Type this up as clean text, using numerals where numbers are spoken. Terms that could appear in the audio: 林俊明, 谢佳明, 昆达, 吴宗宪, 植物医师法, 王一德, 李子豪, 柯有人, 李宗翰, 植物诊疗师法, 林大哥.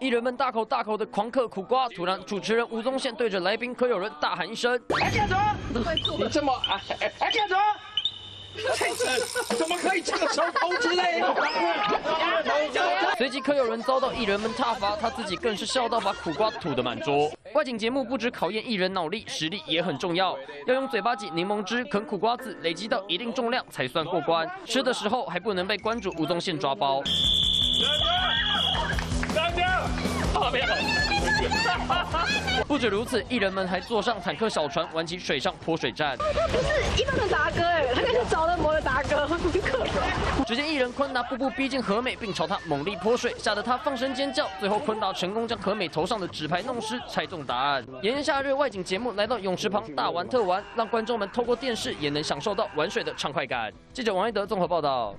艺人们大口的狂嗑苦瓜，突然主持人吴宗宪对着来宾柯有人大喊一声：“哎，建卓，你这么矮，哎，建卓。” 怎么可以这个球头之类的？随即柯有人遭到艺人们挞伐，他自己更是笑到把苦瓜吐得满桌。外景节目不只考验艺人脑力，实力也很重要。要用嘴巴挤柠檬汁、啃苦瓜子，累积到一定重量才算过关。吃的时候还不能被关主吴宗宪抓包。不止如此，艺人们还坐上坦克小船，玩起水上泼水战。他不是一般的达哥哎，他可是着了魔的达哥，很可爱。只见艺人昆达步步逼近和美，并朝他猛力泼水，吓得他放声尖叫。最后，昆达成功将和美头上的纸牌弄湿，猜中答案。炎炎夏日，外景节目来到泳池旁大玩特玩，让观众们透过电视也能享受到玩水的畅快感。记者王一德综合报道。